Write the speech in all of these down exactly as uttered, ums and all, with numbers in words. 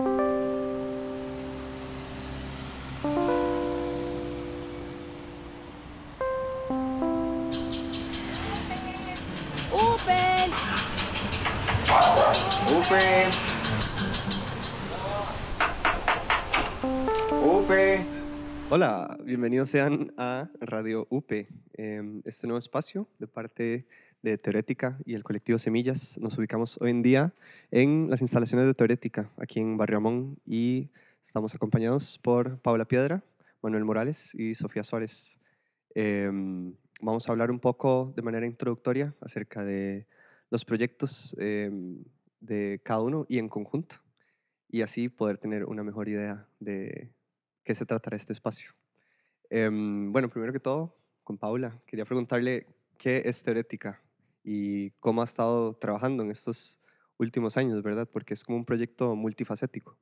¡Upe! ¡Upe! Hola, bienvenidos sean a Radio U P E. Este nuevo espacio de parte de TEORética y el colectivo Semillas. Nos ubicamos hoy en día en las instalaciones de TEORética, aquí en Barrio Amón, y estamos acompañados por Paula Piedra, Manuel Morales y Sofía Suárez. Vamos a hablar un poco de manera introductoria acerca de los proyectos eh, de cada uno y en conjunto, y así poder tener una mejor idea de qué se tratará este espacio. Eh, bueno, primero que todo, con Paula, quería preguntarle qué es TEORética y cómo ha estado trabajando en estos últimos años, ¿verdad? Porque es como un proyecto multifacético.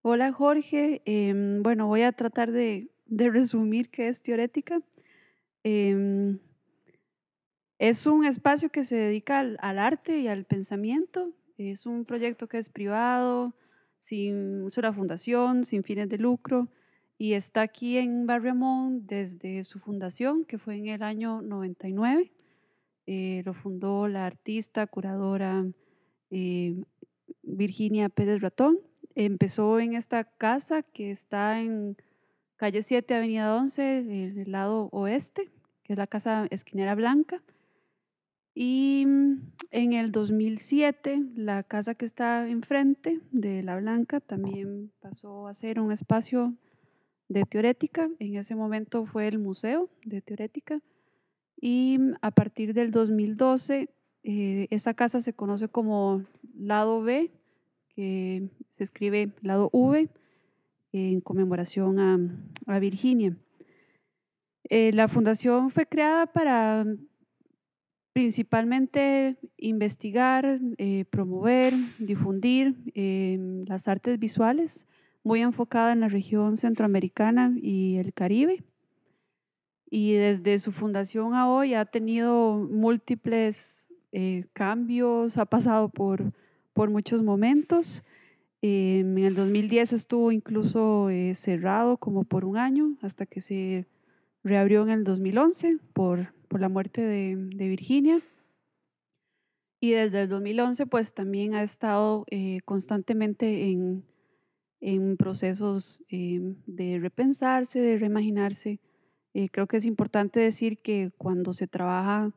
Hola, Jorge. Eh, bueno, voy a tratar de, de resumir qué es TEORética. Eh, Es un espacio que se dedica al, al arte y al pensamiento. Es un proyecto que es privado, sin, es una fundación, sin fines de lucro, y está aquí en Barrio Amón desde su fundación, que fue en el año noventa y nueve. Eh, lo fundó la artista, curadora eh, Virginia Pérez Ratón. Empezó en esta casa que está en calle siete, avenida once, en el lado oeste, que es la Casa Esquinera Blanca. Y en el dos mil siete, la casa que está enfrente de La Blanca también pasó a ser un espacio de TEORética. En ese momento fue el Museo de TEORética. Y a partir del dos mil doce, eh, esa casa se conoce como Lado B, que se escribe Lado V, en conmemoración a, a Virginia. Eh, la fundación fue creada para principalmente investigar, eh, promover, difundir eh, las artes visuales, muy enfocada en la región centroamericana y el Caribe. Y desde su fundación a hoy ha tenido múltiples eh, cambios, ha pasado por, por muchos momentos. Eh, en el dos mil diez estuvo incluso eh, cerrado como por un año, hasta que se reabrió en el dos mil once por... por la muerte de, de Virginia, y desde el dos mil once pues también ha estado eh, constantemente en, en procesos eh, de repensarse, de reimaginarse. Eh, creo que es importante decir que cuando se trabaja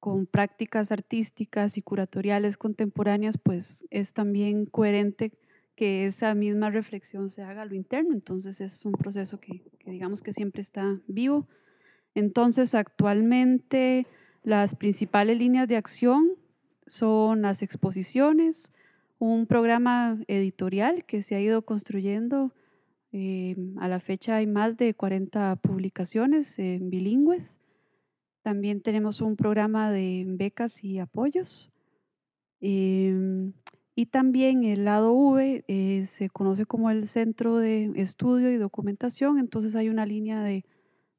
con prácticas artísticas y curatoriales contemporáneas, pues es también coherente que esa misma reflexión se haga a lo interno, entonces es un proceso que, que digamos que siempre está vivo. Entonces, actualmente las principales líneas de acción son las exposiciones, un programa editorial que se ha ido construyendo. Eh, a la fecha hay más de cuarenta publicaciones eh, bilingües. También tenemos un programa de becas y apoyos. Eh, y también el Lado V eh, se conoce como el Centro de Estudio y Documentación, entonces hay una línea de...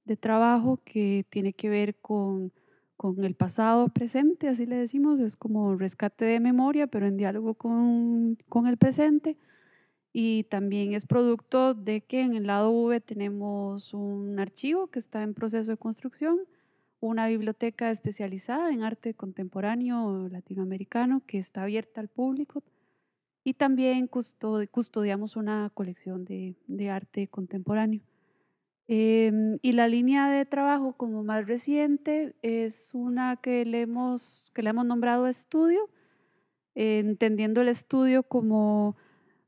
de trabajo que tiene que ver con, con el pasado presente, así le decimos, es como rescate de memoria, pero en diálogo con, con el presente, y también es producto de que en el Lado V tenemos un archivo que está en proceso de construcción, una biblioteca especializada en arte contemporáneo latinoamericano que está abierta al público, y también custodi- custodiamos una colección de, de arte contemporáneo. Eh, y la línea de trabajo como más reciente es una que le hemos, que le hemos nombrado estudio, eh, entendiendo el estudio como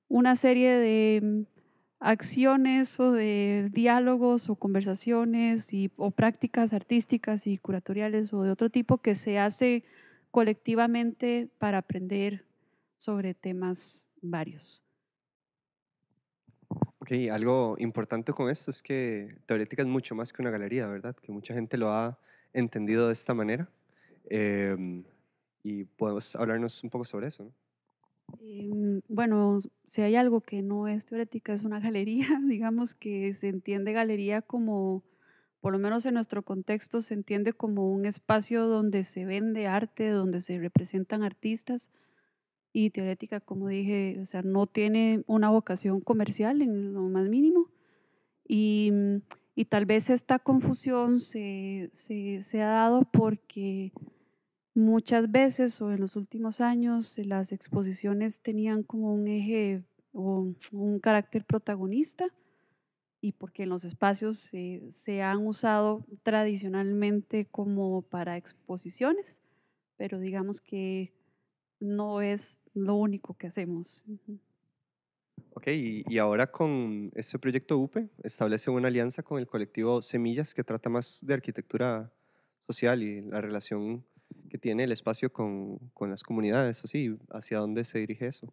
una serie de acciones o de diálogos o conversaciones y, o prácticas artísticas y curatoriales o de otro tipo que se hace colectivamente para aprender sobre temas varios. Okay, algo importante con esto es que TEORética es mucho más que una galería, ¿verdad? Que mucha gente lo ha entendido de esta manera, eh, y podemos hablarnos un poco sobre eso, ¿no? Eh, bueno, si hay algo que no es TEORética, es una galería, digamos que se entiende galería como, por lo menos en nuestro contexto, se entiende como un espacio donde se vende arte, donde se representan artistas, y TEORética, como dije, o sea, no tiene una vocación comercial en lo más mínimo, y, y tal vez esta confusión se, se, se ha dado porque muchas veces o en los últimos años las exposiciones tenían como un eje o un carácter protagonista, y porque en los espacios se, se han usado tradicionalmente como para exposiciones, pero digamos que no es lo único que hacemos. Ok, y, y ahora con este proyecto U P E establece una alianza con el colectivo Semillas, que trata más de arquitectura social y la relación que tiene el espacio con, con las comunidades, así, ¿hacia dónde se dirige eso?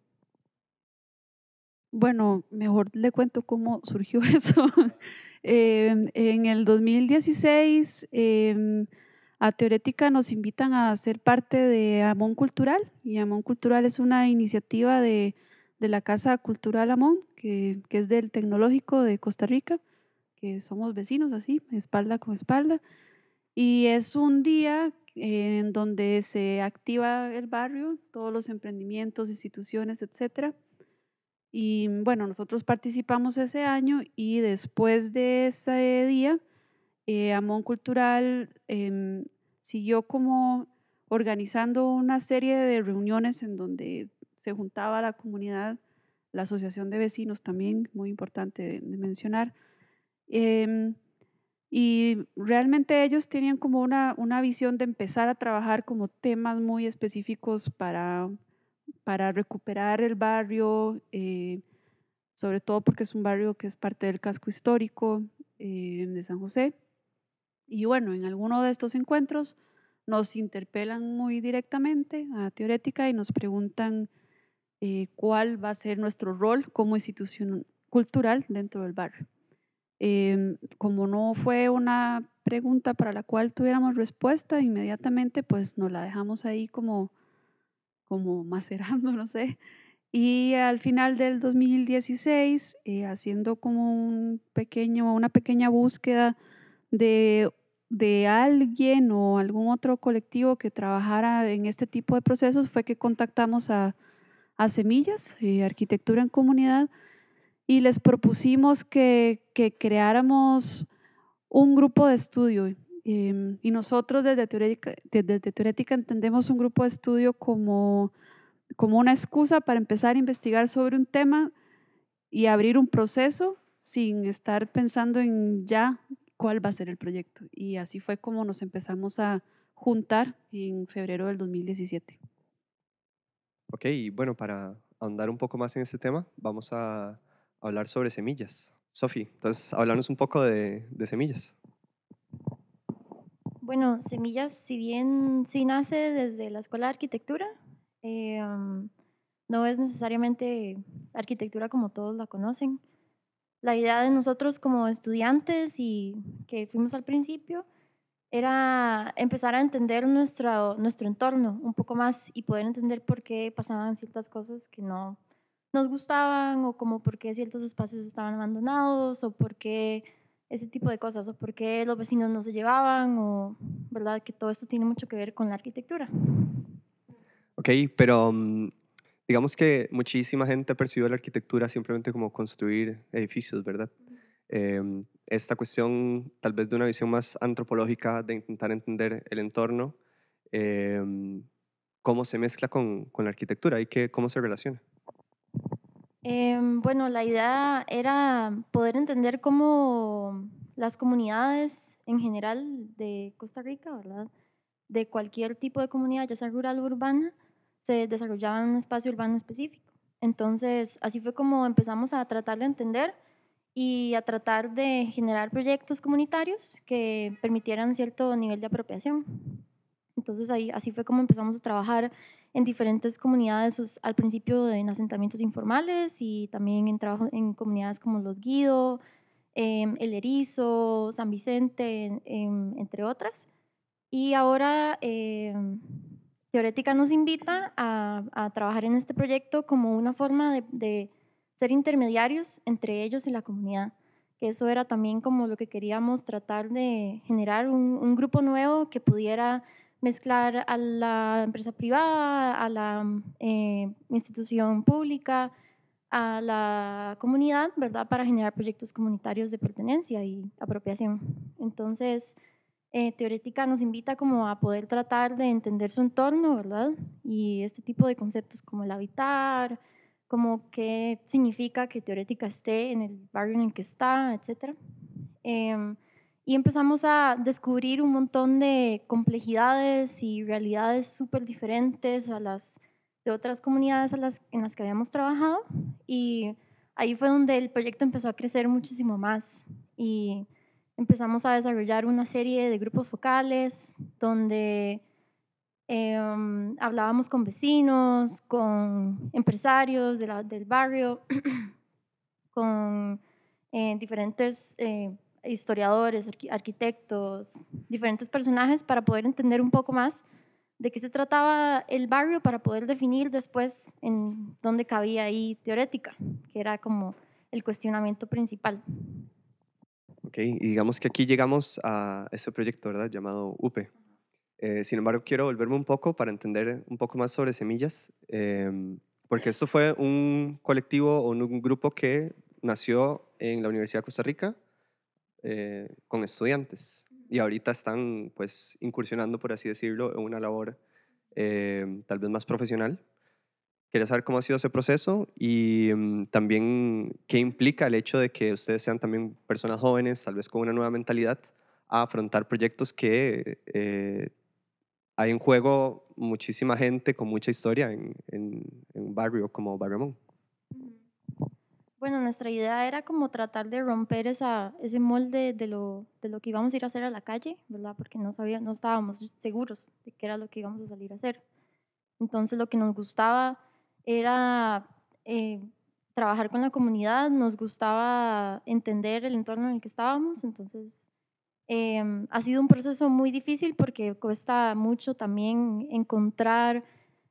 Bueno, mejor le cuento cómo surgió eso. eh, en el dos mil dieciséis, eh, a TEORética nos invitan a ser parte de Amón Cultural, y Amón Cultural es una iniciativa de, de la Casa Cultural Amón, que, que es del Tecnológico de Costa Rica, que somos vecinos así, espalda con espalda, y es un día eh, en donde se activa el barrio, todos los emprendimientos, instituciones, etcétera. Y bueno, nosotros participamos ese año, y después de ese día, eh, Amón Cultural eh, siguió como organizando una serie de reuniones en donde se juntaba la comunidad, la asociación de vecinos también, muy importante de, de mencionar. Eh, y realmente ellos tenían como una, una visión de empezar a trabajar como temas muy específicos para... para recuperar el barrio, eh, sobre todo porque es un barrio que es parte del casco histórico eh, de San José. Y bueno, en alguno de estos encuentros nos interpelan muy directamente a TEORética y nos preguntan eh, cuál va a ser nuestro rol como institución cultural dentro del barrio. Eh, como no fue una pregunta para la cual tuviéramos respuesta inmediatamente, pues nos la dejamos ahí como... como macerando, no sé, y al final del dos mil dieciséis, eh, haciendo como un pequeño, una pequeña búsqueda de, de alguien o algún otro colectivo que trabajara en este tipo de procesos, fue que contactamos a, a Semillas, eh, Arquitectura en Comunidad, y les propusimos que, que creáramos un grupo de estudio. Eh, y nosotros desde TEORética, desde TEORética entendemos un grupo de estudio como, como una excusa para empezar a investigar sobre un tema y abrir un proceso sin estar pensando en ya cuál va a ser el proyecto. Y así fue como nos empezamos a juntar en febrero del dos mil diecisiete. Ok, y bueno, para ahondar un poco más en este tema, vamos a hablar sobre Semillas. Sofi, entonces, háblanos un poco de, de Semillas. Bueno, Semillas, si bien sí nace desde la Escuela de Arquitectura, eh, um, no es necesariamente arquitectura como todos la conocen. La idea de nosotros como estudiantes y que fuimos al principio era empezar a entender nuestro, nuestro entorno un poco más y poder entender por qué pasaban ciertas cosas que no nos gustaban, o como por qué ciertos espacios estaban abandonados, o por qué… ese tipo de cosas, o por qué los vecinos no se llevaban, o verdad que todo esto tiene mucho que ver con la arquitectura. Ok, pero um, digamos que muchísima gente percibió la arquitectura simplemente como construir edificios, ¿verdad? Uh-huh. Eh, esta cuestión tal vez de una visión más antropológica, de intentar entender el entorno, eh, ¿cómo se mezcla con, con la arquitectura y qué, cómo se relaciona? Eh, bueno, la idea era poder entender cómo las comunidades en general de Costa Rica, ¿verdad?, de cualquier tipo de comunidad, ya sea rural o urbana, se desarrollaban en un espacio urbano específico. Entonces, así fue como empezamos a tratar de entender y a tratar de generar proyectos comunitarios que permitieran cierto nivel de apropiación. Entonces, ahí, así fue como empezamos a trabajar en diferentes comunidades, al principio en asentamientos informales y también en trabajo en comunidades como Los Guido, eh, El Erizo, San Vicente, en, en, entre otras. Y ahora eh, TEORética nos invita a, a trabajar en este proyecto como una forma de, de ser intermediarios entre ellos y la comunidad, que eso era también como lo que queríamos, tratar de generar un, un grupo nuevo que pudiera mezclar a la empresa privada, a la eh, institución pública, a la comunidad, ¿verdad? Para generar proyectos comunitarios de pertenencia y apropiación. Entonces, eh, TEORética nos invita como a poder tratar de entender su entorno, ¿verdad? Y este tipo de conceptos como el habitar, como qué significa que TEORética esté en el barrio en el que está, etcétera. Eh, y empezamos a descubrir un montón de complejidades y realidades súper diferentes a las de otras comunidades a las, en las que habíamos trabajado, y ahí fue donde el proyecto empezó a crecer muchísimo más y empezamos a desarrollar una serie de grupos focales donde eh, hablábamos con vecinos, con empresarios de la, del barrio, con eh, diferentes eh, historiadores, arquitectos, diferentes personajes para poder entender un poco más de qué se trataba el barrio para poder definir después en dónde cabía ahí TEORética, que era como el cuestionamiento principal. Ok, y digamos que aquí llegamos a este proyecto, ¿verdad?, llamado U P E. Eh, sin embargo, quiero volverme un poco para entender un poco más sobre Semillas, eh, porque esto fue un colectivo o un grupo que nació en la Universidad de Costa Rica eh, con estudiantes. Y ahorita están pues incursionando, por así decirlo, en una labor eh, tal vez más profesional. Quería saber cómo ha sido ese proceso y um, también qué implica el hecho de que ustedes sean también personas jóvenes, tal vez con una nueva mentalidad, a afrontar proyectos que eh, hay en juego muchísima gente con mucha historia en, en, en un barrio como Barrio Amón. Bueno, nuestra idea era como tratar de romper esa, ese molde de lo, de lo que íbamos a ir a hacer a la calle, ¿verdad? Porque no, sabía, no estábamos seguros de qué era lo que íbamos a salir a hacer. Entonces lo que nos gustaba era eh, trabajar con la comunidad, nos gustaba entender el entorno en el que estábamos. Entonces eh, ha sido un proceso muy difícil porque cuesta mucho también encontrar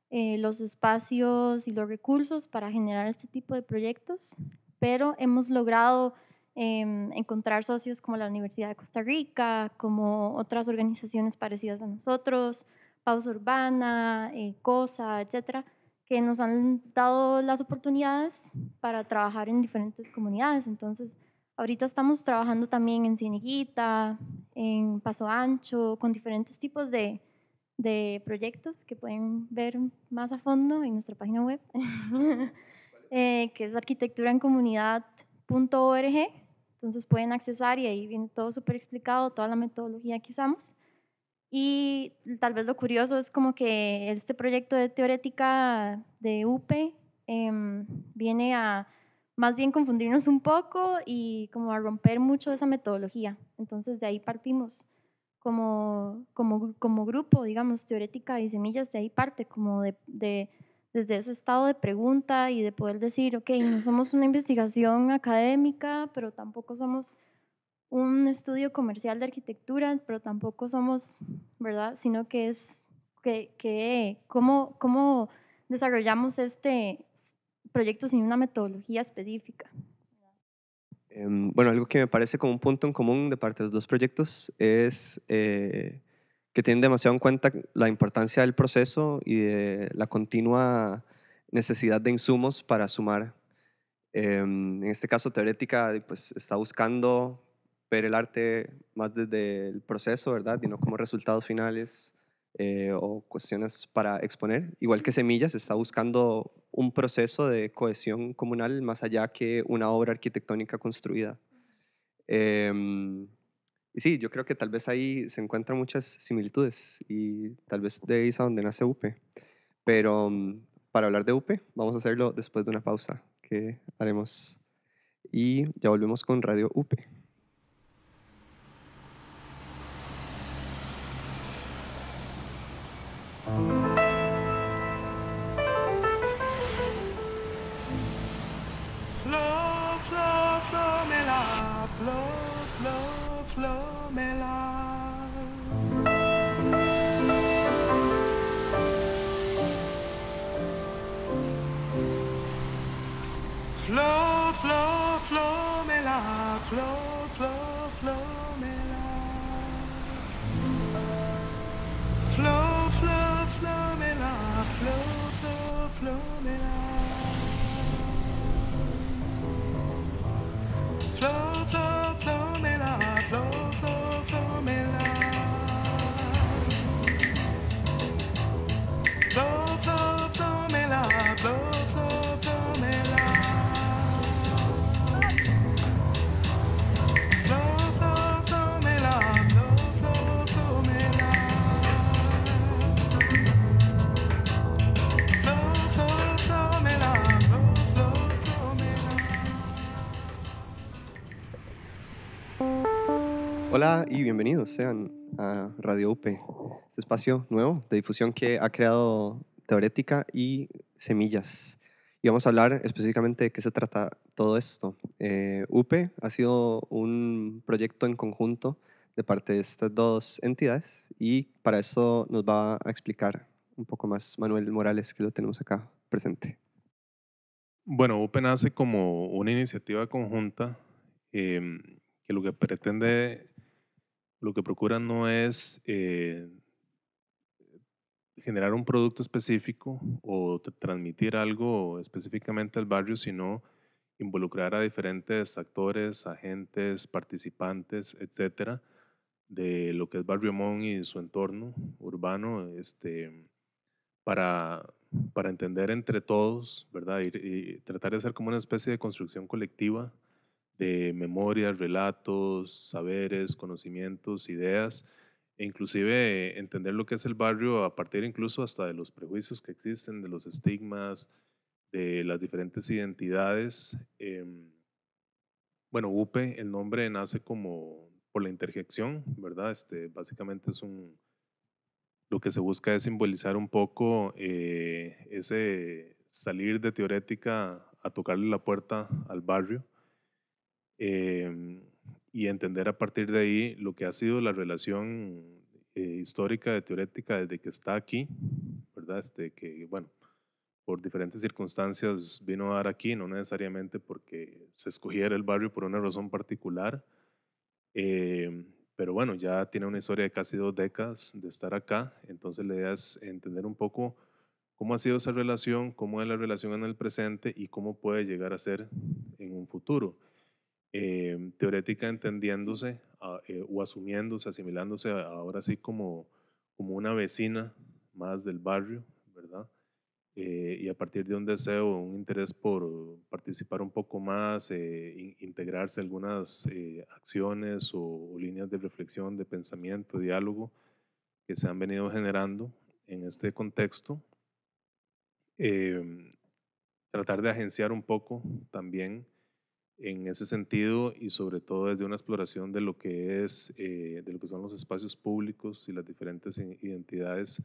Eh, los espacios y los recursos para generar este tipo de proyectos, pero hemos logrado eh, encontrar socios como la Universidad de Costa Rica, como otras organizaciones parecidas a nosotros, PAUSA Urbana, eh, COSA, etcétera, que nos han dado las oportunidades para trabajar en diferentes comunidades. Entonces, ahorita estamos trabajando también en Cieneguita, en Paso Ancho, con diferentes tipos de de proyectos que pueden ver más a fondo en nuestra página web, eh, que es arquitectura en comunidad punto org. Entonces pueden accesar y ahí viene todo súper explicado, toda la metodología que usamos. Y tal vez lo curioso es como que este proyecto de TEORética de U P E eh, viene a más bien confundirnos un poco y como a romper mucho esa metodología. Entonces de ahí partimos. Como, como, como grupo, digamos, TEORética y Semillas, de ahí parte, como de, de, desde ese estado de pregunta y de poder decir, ok, no somos una investigación académica, pero tampoco somos un estudio comercial de arquitectura, pero tampoco somos, ¿verdad?, sino que es, que, que ¿cómo, cómo desarrollamos este proyecto sin una metodología específica? Bueno, algo que me parece como un punto en común de parte de los dos proyectos es eh, que tienen demasiado en cuenta la importancia del proceso y de la continua necesidad de insumos para sumar. Eh, en este caso, TEORética pues, está buscando ver el arte más desde el proceso, ¿verdad? Y no como resultados finales eh, o cuestiones para exponer. Igual que Semillas está buscando un proceso de cohesión comunal más allá que una obra arquitectónica construida. Eh, y sí, yo creo que tal vez ahí se encuentran muchas similitudes y tal vez de ahí es a donde nace U P E. Pero para hablar de U P E vamos a hacerlo después de una pausa que haremos. Y ya volvemos con Radio U P E. Flow, flow, flow, me la Flow, flow, flow, me la Flow. Hola y bienvenidos sean a Radio U P E, este espacio nuevo de difusión que ha creado TEORética y Semillas. Y vamos a hablar específicamente de qué se trata todo esto. Eh, U P E ha sido un proyecto en conjunto de parte de estas dos entidades y para eso nos va a explicar un poco más Manuel Morales, que lo tenemos acá presente. Bueno, U P E nace como una iniciativa conjunta eh, que lo que pretende, lo que procura no es eh, generar un producto específico o transmitir algo específicamente al barrio, sino involucrar a diferentes actores, agentes, participantes, etcétera, de lo que es Barrio Amón y su entorno urbano, este, para... para entender entre todos, ¿verdad? Y, y tratar de hacer como una especie de construcción colectiva de memorias, relatos, saberes, conocimientos, ideas, e inclusive entender lo que es el barrio a partir incluso hasta de los prejuicios que existen, de los estigmas, de las diferentes identidades. Eh, bueno, U P E, el nombre nace como por la interjección, ¿verdad? Este, básicamente es un... Lo que se busca es simbolizar un poco eh, ese salir de TEORética a tocarle la puerta al barrio eh, y entender a partir de ahí lo que ha sido la relación eh, histórica de TEORética desde que está aquí, ¿verdad? Este, que, bueno, por diferentes circunstancias vino a dar aquí, no necesariamente porque se escogiera el barrio por una razón particular. Eh, Pero bueno, ya tiene una historia de casi dos décadas de estar acá, entonces la idea es entender un poco cómo ha sido esa relación, cómo es la relación en el presente y cómo puede llegar a ser en un futuro. Eh, TEORética entendiéndose a, eh, o asumiéndose, asimilándose a, ahora sí como, como una vecina más del barrio, ¿verdad? Eh, y a partir de un deseo, un interés por participar un poco más, eh, in, integrarse algunas eh, acciones o, o líneas de reflexión, de pensamiento, diálogo que se han venido generando en este contexto. Eh, tratar de agenciar un poco también en ese sentido y sobre todo desde una exploración de lo que es, eh, de lo que son los espacios públicos y las diferentes identidades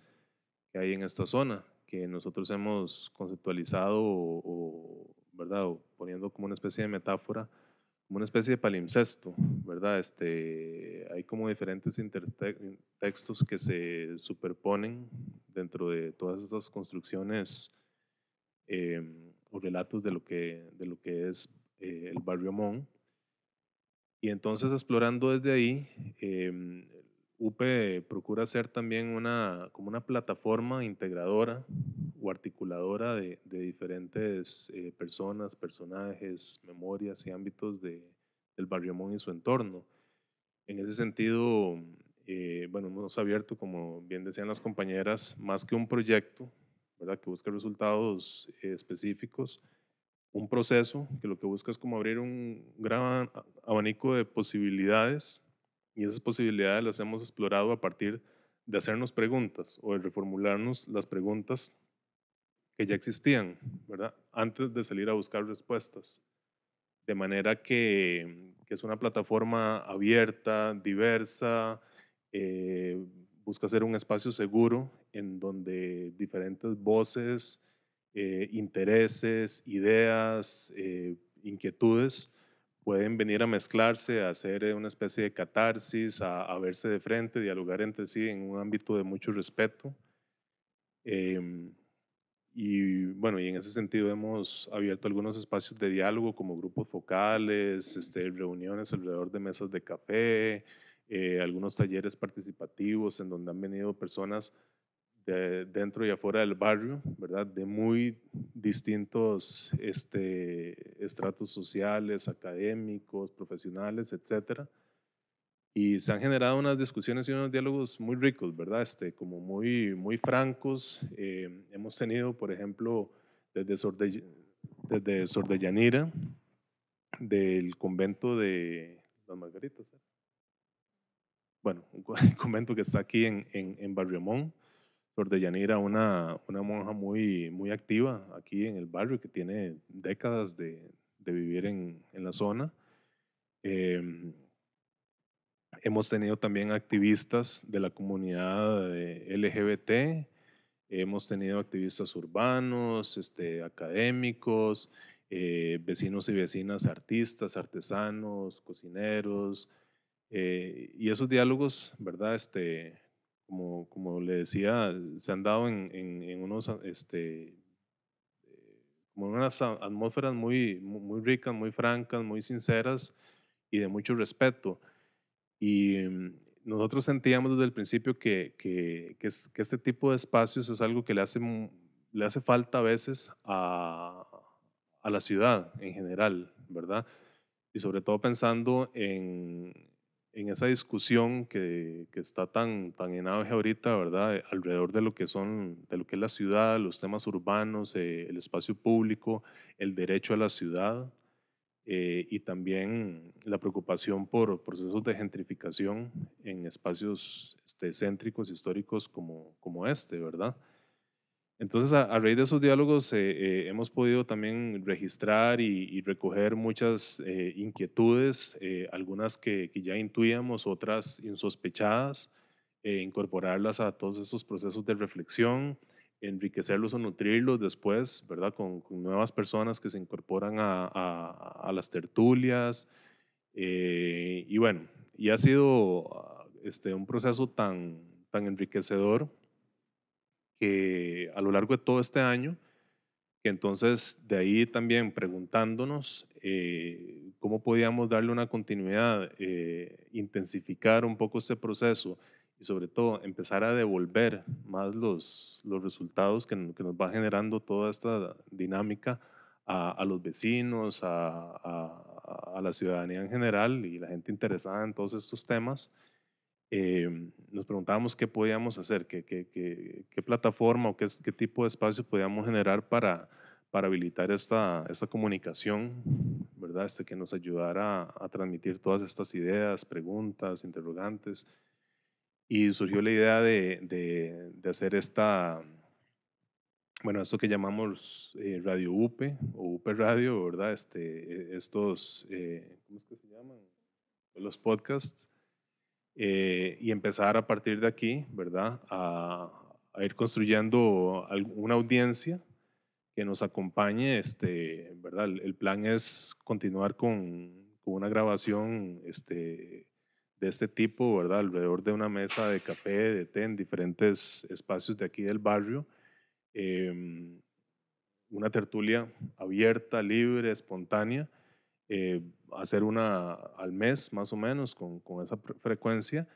que hay en esta zona, que nosotros hemos conceptualizado o, o, ¿verdad? O poniendo como una especie de metáfora, como una especie de palimpsesto, ¿verdad? Este, hay como diferentes intertextos que se superponen dentro de todas estas construcciones eh, o relatos de lo que, de lo que es eh, el Barrio Amón. Y entonces explorando desde ahí, eh, U P E procura ser también una, como una plataforma integradora o articuladora de, de diferentes eh, personas, personajes, memorias y ámbitos de, del Barrio Amón y su entorno. En ese sentido, eh, bueno, hemos abierto, como bien decían las compañeras, más que un proyecto, ¿verdad?, que busca resultados eh, específicos, un proceso que lo que busca es como abrir un gran abanico de posibilidades. Y esas posibilidades las hemos explorado a partir de hacernos preguntas o de reformularnos las preguntas que ya existían, ¿verdad?, antes de salir a buscar respuestas. De manera que, que es una plataforma abierta, diversa, eh, busca ser un espacio seguro en donde diferentes voces, eh, intereses, ideas, eh, inquietudes pueden venir a mezclarse, a hacer una especie de catarsis, a, a verse de frente, dialogar entre sí en un ámbito de mucho respeto. Eh, y bueno, y en ese sentido hemos abierto algunos espacios de diálogo como grupos focales, este, reuniones alrededor de mesas de café, eh, algunos talleres participativos en donde han venido personas de dentro y afuera del barrio, ¿verdad?, de muy distintos este, estratos sociales, académicos, profesionales, etcétera. Y se han generado unas discusiones y unos diálogos muy ricos, ¿verdad?, este, como muy, muy francos. Eh, hemos tenido, por ejemplo, desde, Sorde, desde Sordellanira, del convento de Las Margaritas, ¿eh? bueno, un convento que está aquí en, en, en Barrio Amón. Sordellanira, una, una monja muy, muy activa aquí en el barrio, que tiene décadas de, de vivir en, en la zona. Eh, Hemos tenido también activistas de la comunidad L G B T, hemos tenido activistas urbanos, este, académicos, eh, vecinos y vecinas, artistas, artesanos, cocineros, eh, y esos diálogos, ¿verdad? Este, como, como le decía, se han dado en, en, en unos, este, como unas atmósferas muy, muy ricas, muy francas, muy sinceras y de mucho respeto. Y nosotros sentíamos desde el principio que, que, que, es, que este tipo de espacios es algo que le hace, le hace falta a veces a, a la ciudad en general, ¿verdad? Y sobre todo pensando en, en esa discusión que, que está tan, tan en auge ahorita, ¿verdad? Alrededor de lo que son, de lo que es la ciudad, los temas urbanos, eh, el espacio público, el derecho a la ciudad. Eh, y también la preocupación por procesos de gentrificación en espacios este, céntricos, históricos como, como este, ¿verdad? Entonces, a, a raíz de esos diálogos eh, eh, hemos podido también registrar y, y recoger muchas eh, inquietudes, eh, algunas que, que ya intuíamos, otras insospechadas, e eh, incorporarlas a todos esos procesos de reflexión, enriquecerlos o nutrirlos después, ¿verdad? Con, con nuevas personas que se incorporan a, a, a las tertulias. Eh, y bueno, y ha sido este, un proceso tan, tan enriquecedor que a lo largo de todo este año, que entonces de ahí también preguntándonos eh, cómo podíamos darle una continuidad, eh, intensificar un poco este proceso, y sobre todo empezar a devolver más los, los resultados que, que nos va generando toda esta dinámica a, a los vecinos, a, a, a la ciudadanía en general y la gente interesada en todos estos temas. Eh, nos preguntábamos qué podíamos hacer, qué, qué, qué, qué plataforma o qué, qué tipo de espacio podíamos generar para, para habilitar esta, esta comunicación, ¿verdad? Este, que nos ayudara a, a transmitir todas estas ideas, preguntas, interrogantes. Y surgió la idea de, de, de hacer esta, bueno, esto que llamamos eh, Radio U P E o U P E Radio, ¿verdad? Este, estos, eh, ¿cómo es que se llaman? Los podcasts. Eh, y empezar a partir de aquí, ¿verdad? A, a ir construyendo una audiencia que nos acompañe, este, ¿verdad? El, el plan es continuar con, con una grabación, este, de este tipo, ¿verdad? Alrededor de una mesa de café, de té, en diferentes espacios de aquí del barrio. Eh, una tertulia abierta, libre, espontánea, eh, hacer una al mes más o menos con, con esa frecuencia,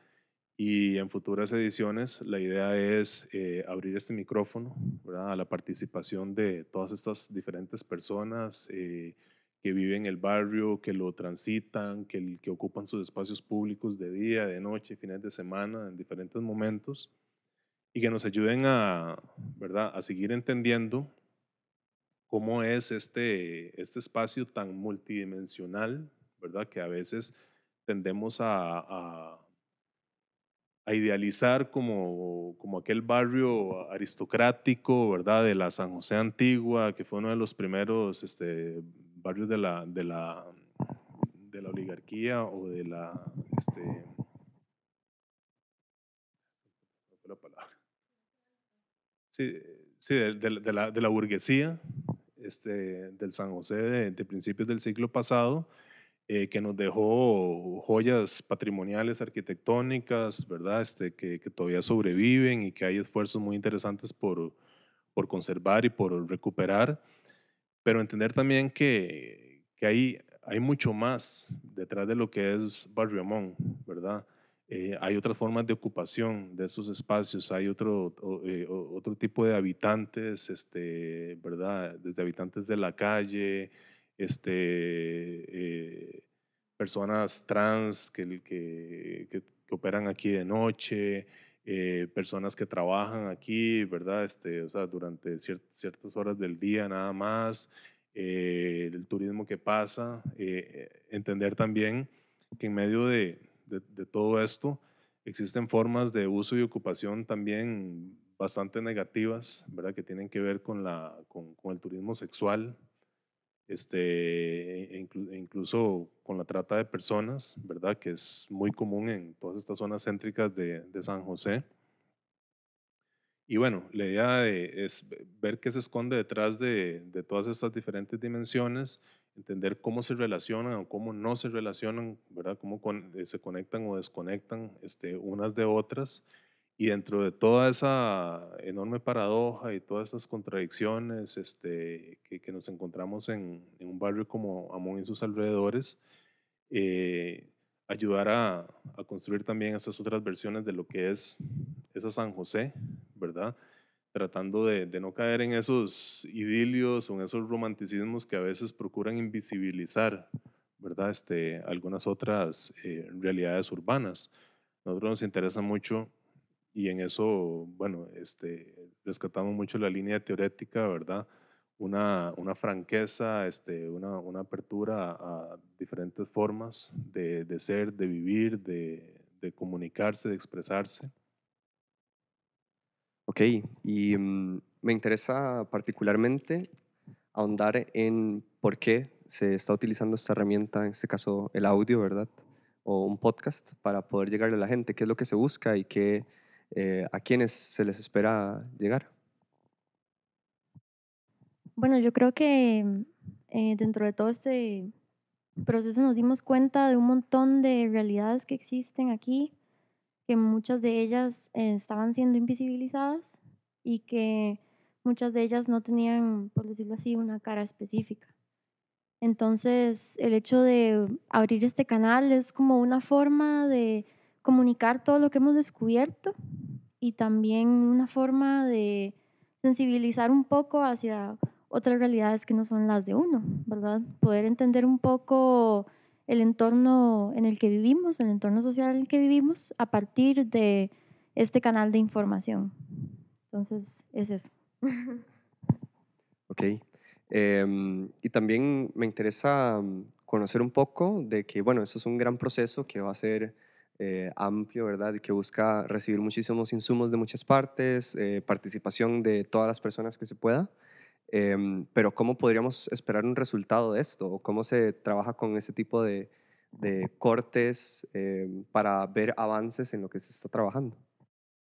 y en futuras ediciones la idea es eh, abrir este micrófono, ¿verdad? A la participación de todas estas diferentes personas, eh, que viven el barrio, que lo transitan, que, que ocupan sus espacios públicos de día, de noche, fines de semana, en diferentes momentos, y que nos ayuden a, ¿verdad? A seguir entendiendo cómo es este, este espacio tan multidimensional, ¿verdad? Que a veces tendemos a, a, a idealizar como, como aquel barrio aristocrático, ¿verdad? De la San José Antigua, que fue uno de los primeros este, barrios de la, de, la, de la oligarquía o de la, este, ¿cuál fue la palabra? Sí, sí de, de, de, la, de la burguesía este, del San José de, de principios del siglo pasado, eh, que nos dejó joyas patrimoniales arquitectónicas, ¿verdad? Este, que, que todavía sobreviven y que hay esfuerzos muy interesantes por, por conservar y por recuperar. Pero entender también que, que hay, hay mucho más detrás de lo que es Barrio Amón, ¿verdad? Eh, hay otras formas de ocupación de esos espacios, hay otro, o, eh, otro tipo de habitantes, este, ¿verdad? Desde habitantes de la calle, este, eh, personas trans que, que, que, que operan aquí de noche, Eh, personas que trabajan aquí, ¿verdad? Este, o sea, durante ciert, ciertas horas del día nada más, eh, el turismo que pasa, eh, entender también que en medio de, de, de todo esto existen formas de uso y ocupación también bastante negativas, ¿verdad? Que tienen que ver con, la, con, con el turismo sexual, este, incluso con la trata de personas, ¿verdad? Que es muy común en todas estas zonas céntricas de, de San José. Y bueno, la idea de, es ver qué se esconde detrás de, de todas estas diferentes dimensiones, entender cómo se relacionan o cómo no se relacionan, ¿verdad? Cómo con, se conectan o desconectan este, unas de otras. Y dentro de toda esa enorme paradoja y todas esas contradicciones este, que, que nos encontramos en, en un barrio como Amón y sus alrededores, eh, ayudar a, a construir también esas otras versiones de lo que es esa San José, ¿verdad? Tratando de, de no caer en esos idilios o en esos romanticismos que a veces procuran invisibilizar, ¿verdad? Este, algunas otras eh, realidades urbanas. A nosotros nos interesa mucho, y en eso, bueno, este, rescatamos mucho la línea teorética, ¿verdad? Una, una franqueza, este, una, una apertura a diferentes formas de, de ser, de vivir, de, de comunicarse, de expresarse. Ok, y um, me interesa particularmente ahondar en por qué se está utilizando esta herramienta, en este caso el audio, ¿verdad? O un podcast para poder llegarle a la gente. ¿Qué es lo que se busca y qué, eh, a quiénes se les espera llegar? Bueno, yo creo que eh, dentro de todo este proceso nos dimos cuenta de un montón de realidades que existen aquí, que muchas de ellas eh, estaban siendo invisibilizadas y que muchas de ellas no tenían, por decirlo así, una cara específica. Entonces, el hecho de abrir este canal es como una forma de comunicar todo lo que hemos descubierto y también una forma de sensibilizar un poco hacia otras realidades que no son las de uno, ¿verdad? Poder entender un poco el entorno en el que vivimos, el entorno social en el que vivimos, a partir de este canal de información. Entonces, es eso. Ok. Eh, y también me interesa conocer un poco de que, bueno, eso es un gran proceso que va a ser eh, amplio, ¿verdad? Y que busca recibir muchísimos insumos de muchas partes, eh, participación de todas las personas que se pueda. Eh, pero ¿cómo podríamos esperar un resultado de esto? ¿Cómo se trabaja con ese tipo de, de cortes eh, para ver avances en lo que se está trabajando?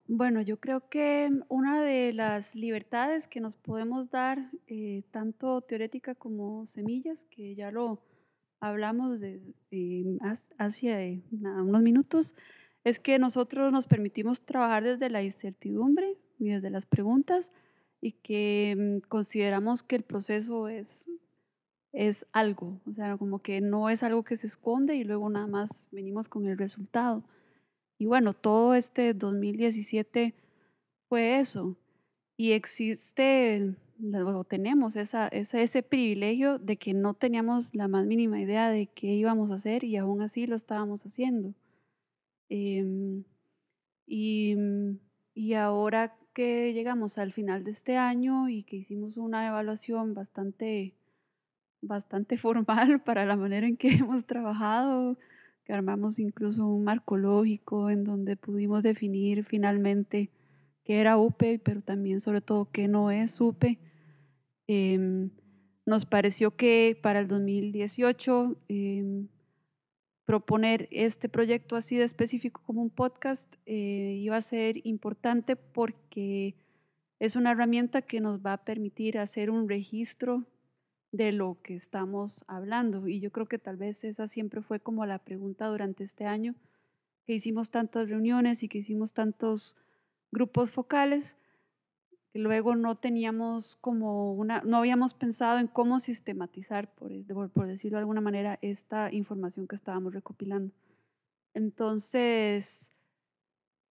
Bueno, yo creo que una de las libertades que nos podemos dar, eh, tanto teórica como Semillas, que ya lo hablamos de, de, hace de, nada, unos minutos, es que nosotros nos permitimos trabajar desde la incertidumbre y desde las preguntas, y que consideramos que el proceso es, es algo, o sea, como que no es algo que se esconde y luego nada más venimos con el resultado. Y bueno, todo este dos mil diecisiete fue eso, y existe, o tenemos esa, esa, ese privilegio de que no teníamos la más mínima idea de qué íbamos a hacer y aún así lo estábamos haciendo. Eh, y, y ahora que llegamos al final de este año y que hicimos una evaluación bastante, bastante formal para la manera en que hemos trabajado, que armamos incluso un marco lógico en donde pudimos definir finalmente qué era U P E, pero también sobre todo qué no es U P E. Eh, nos pareció que para el dos mil dieciocho eh, proponer este proyecto así de específico como un podcast eh, iba a ser importante, porque es una herramienta que nos va a permitir hacer un registro de lo que estamos hablando, y yo creo que tal vez esa siempre fue como la pregunta durante este año, que hicimos tantas reuniones y que hicimos tantos grupos focales, que luego no teníamos como una, no habíamos pensado en cómo sistematizar, por, por decirlo de alguna manera, esta información que estábamos recopilando. Entonces,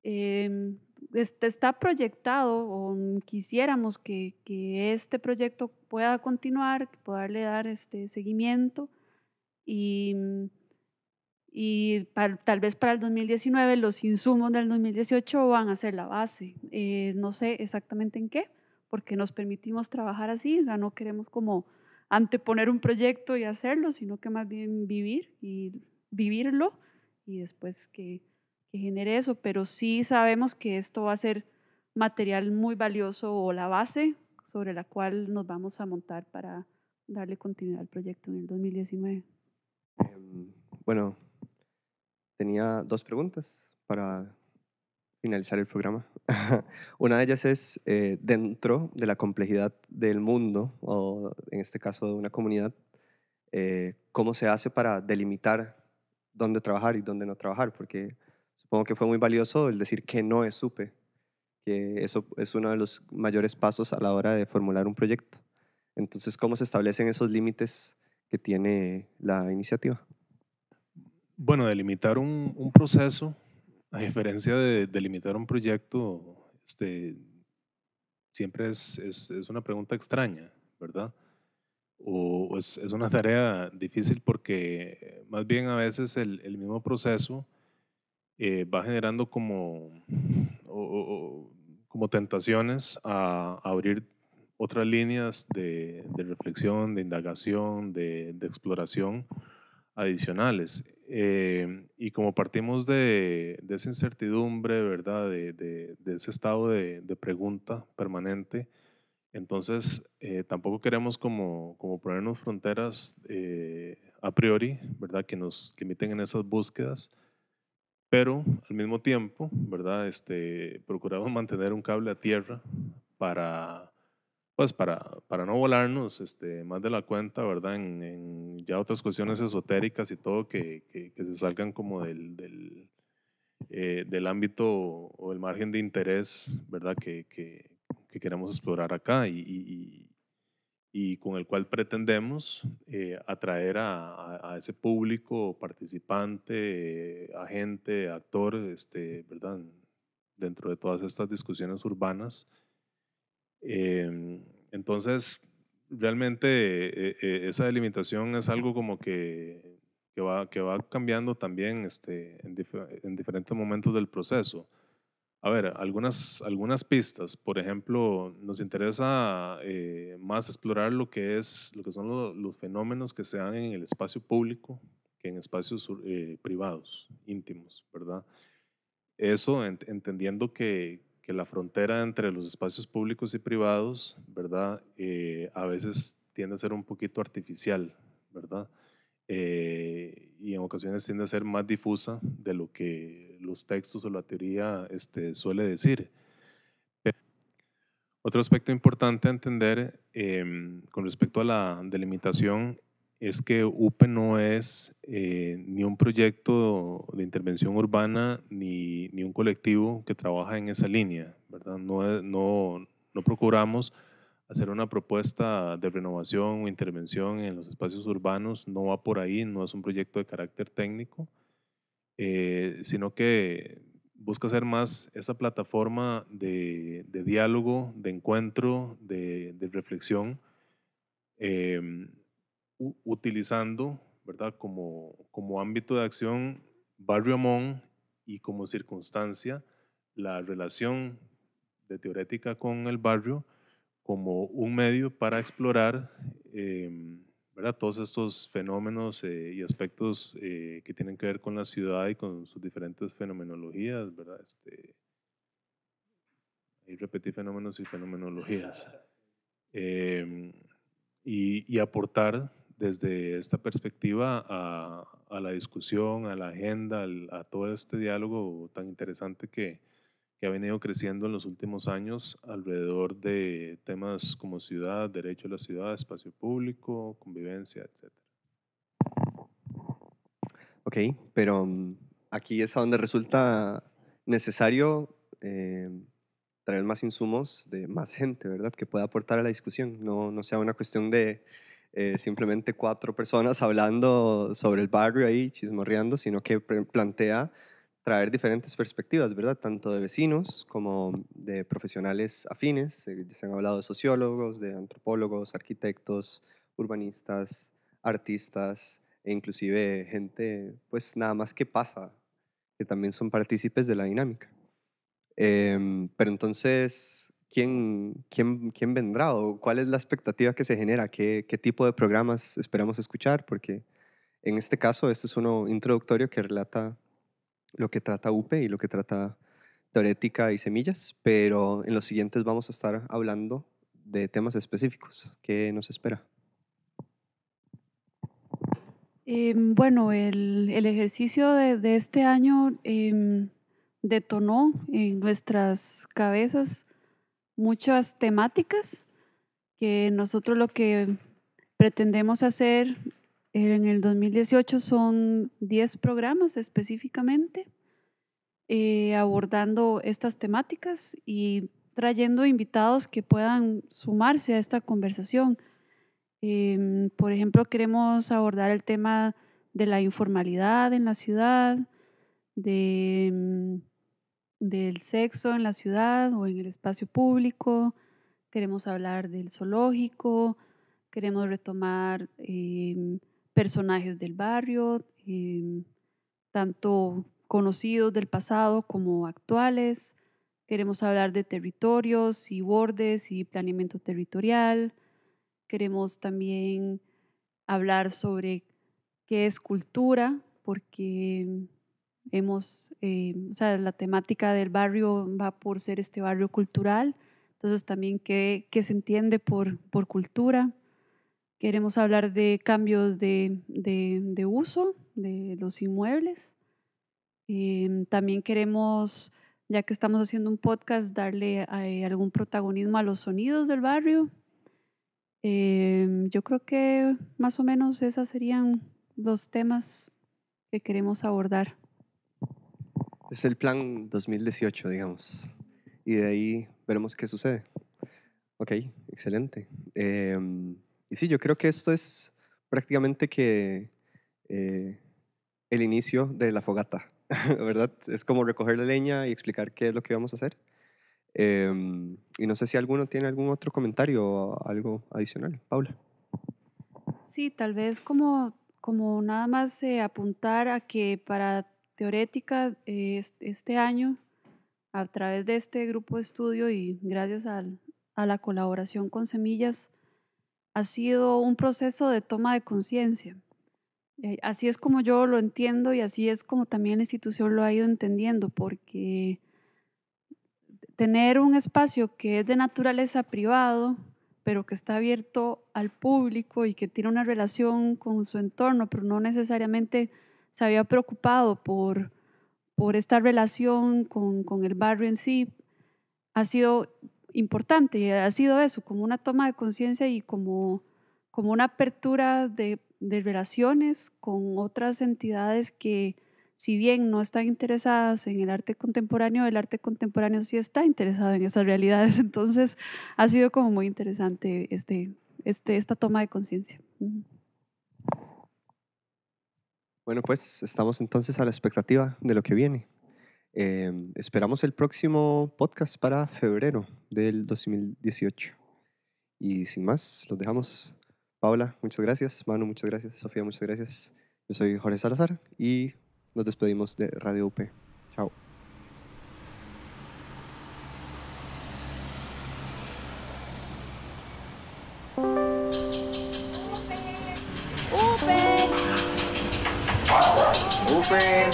eh, este está proyectado, o quisiéramos que, que este proyecto pueda continuar, que poderle dar este seguimiento, y, y para, tal vez para el dos mil diecinueve los insumos del dos mil dieciocho van a ser la base. Eh, no sé exactamente en qué, porque nos permitimos trabajar así, o sea, no queremos como anteponer un proyecto y hacerlo, sino que más bien vivir y vivirlo y después que, que genere eso, pero sí sabemos que esto va a ser material muy valioso, o la base sobre la cual nos vamos a montar para darle continuidad al proyecto en el dos mil diecinueve? Um, bueno, tenía dos preguntas para finalizar el programa. Una de ellas es, eh, dentro de la complejidad del mundo, o en este caso de una comunidad, eh, ¿cómo se hace para delimitar dónde trabajar y dónde no trabajar? Porque supongo que fue muy valioso el decir que no es U P E, que eso es uno de los mayores pasos a la hora de formular un proyecto. Entonces, ¿cómo se establecen esos límites que tiene la iniciativa? Bueno, delimitar un, un proceso, a diferencia de delimitar un proyecto, este, siempre es, es, es una pregunta extraña, ¿verdad? O es, es una tarea difícil porque más bien a veces el, el mismo proceso eh, va generando como, o, o, como tentaciones a, a abrir otras líneas de, de reflexión, de indagación, de, de exploración adicionales. Eh, y como partimos de, de esa incertidumbre, ¿verdad? De, de, de ese estado de, de pregunta permanente, entonces eh, tampoco queremos como, como ponernos fronteras eh, a priori, ¿verdad? Que nos limiten en esas búsquedas, pero al mismo tiempo, ¿verdad? Este, procuramos mantener un cable a tierra para... Pues para, para no volarnos este, más de la cuenta, ¿verdad? En, en ya otras cuestiones esotéricas y todo que, que, que se salgan como del, del, eh, del ámbito o el margen de interés, ¿verdad? Que, que, que queremos explorar acá y, y, y con el cual pretendemos eh, atraer a, a ese público participante, eh, agente, actor, este, ¿verdad? Dentro de todas estas discusiones urbanas. Eh, entonces realmente eh, eh, esa delimitación es algo como que, que, va, que va cambiando también este, en, dif en diferentes momentos del proceso. A ver, algunas, algunas pistas, por ejemplo, nos interesa eh, más explorar lo que, es, lo que son lo, los fenómenos que se dan en el espacio público que en espacios eh, privados, íntimos, ¿verdad? Eso ent entendiendo que que la frontera entre los espacios públicos y privados, ¿verdad? Eh, a veces tiende a ser un poquito artificial, ¿verdad? Eh, y en ocasiones tiende a ser más difusa de lo que los textos o la teoría este, suele decir. Pero otro aspecto importante a entender eh, con respecto a la delimitación es que U P E no es eh, ni un proyecto de intervención urbana ni, ni un colectivo que trabaja en esa línea, ¿verdad? No, no, no procuramos hacer una propuesta de renovación o intervención en los espacios urbanos, no va por ahí, no es un proyecto de carácter técnico, eh, sino que busca ser más esa plataforma de, de diálogo, de encuentro, de, de reflexión, eh, utilizando, ¿verdad? Como, como ámbito de acción Barrio Amón y como circunstancia la relación de TEORética con el barrio como un medio para explorar eh, ¿verdad? Todos estos fenómenos eh, y aspectos eh, que tienen que ver con la ciudad y con sus diferentes fenomenologías, ¿verdad? Este, ahí repetí fenómenos y fenomenologías eh, y, y aportar desde esta perspectiva a, a la discusión, a la agenda, al, a todo este diálogo tan interesante que, que ha venido creciendo en los últimos años alrededor de temas como ciudad, derecho a la ciudad, espacio público, convivencia, etcétera. Ok, pero aquí es a donde resulta necesario eh, traer más insumos de más gente, ¿verdad? Que pueda aportar a la discusión, no, no sea una cuestión de... Eh, simplemente cuatro personas hablando sobre el barrio ahí, chismorreando, sino que plantea traer diferentes perspectivas, ¿verdad? Tanto de vecinos como de profesionales afines, eh, se han hablado de sociólogos, de antropólogos, arquitectos, urbanistas, artistas, e inclusive gente, pues nada más que pasa, que también son partícipes de la dinámica. Eh, pero entonces... ¿Quién, quién, ¿Quién vendrá o cuál es la expectativa que se genera? ¿Qué, ¿Qué tipo de programas esperamos escuchar? Porque en este caso, este es uno introductorio que relata lo que trata U P E y lo que trata TEORética y Semillas, pero en los siguientes vamos a estar hablando de temas específicos. ¿Qué nos espera? Eh, bueno, el, el ejercicio de, de este año eh, detonó en nuestras cabezas muchas temáticas que nosotros lo que pretendemos hacer en el dos mil dieciocho son diez programas específicamente eh, abordando estas temáticas y trayendo invitados que puedan sumarse a esta conversación. Eh, por ejemplo, queremos abordar el tema de la informalidad en la ciudad, de, del sexo en la ciudad o en el espacio público, queremos hablar del zoológico, queremos retomar eh, personajes del barrio, eh, tanto conocidos del pasado como actuales, queremos hablar de territorios y bordes y planeamiento territorial. Queremos también hablar sobre qué es cultura, porque hemos, eh, o sea, la temática del barrio va por ser este barrio cultural, entonces también qué, qué se entiende por, por cultura. Queremos hablar de cambios de, de, de uso de los inmuebles. Eh, también queremos, ya que estamos haciendo un podcast, darle eh, algún protagonismo a los sonidos del barrio. Eh, yo creo que más o menos esos serían los temas que queremos abordar. Es el plan dos mil dieciocho, digamos, y de ahí veremos qué sucede. Ok, excelente. Eh, y sí, yo creo que esto es prácticamente que eh, el inicio de la fogata, ¿verdad? Es como recoger la leña y explicar qué es lo que vamos a hacer. Eh, y no sé si alguno tiene algún otro comentario o algo adicional. Paula. Sí, tal vez como, como nada más eh, apuntar a que para TEORética eh, este año, a través de este grupo de estudio y gracias al, a la colaboración con Semillas, ha sido un proceso de toma de conciencia. Eh, así es como yo lo entiendo y así es como también la institución lo ha ido entendiendo, porque tener un espacio que es de naturaleza privado, pero que está abierto al público y que tiene una relación con su entorno, pero no necesariamente se había preocupado por, por esta relación con, con el barrio en sí, ha sido importante y ha sido eso, como una toma de conciencia y como, como una apertura de, de relaciones con otras entidades que, si bien no están interesadas en el arte contemporáneo, el arte contemporáneo sí está interesado en esas realidades. Entonces, ha sido como muy interesante este, este, esta toma de conciencia. Bueno, pues estamos entonces a la expectativa de lo que viene. Eh, esperamos el próximo podcast para febrero del dos mil dieciocho. Y sin más, los dejamos. Paula, muchas gracias. Manu, muchas gracias. Sofía, muchas gracias. Yo soy Jorge Salazar y nos despedimos de Radio U P E. Chao. U P E. U P E.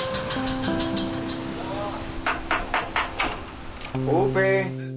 U P E.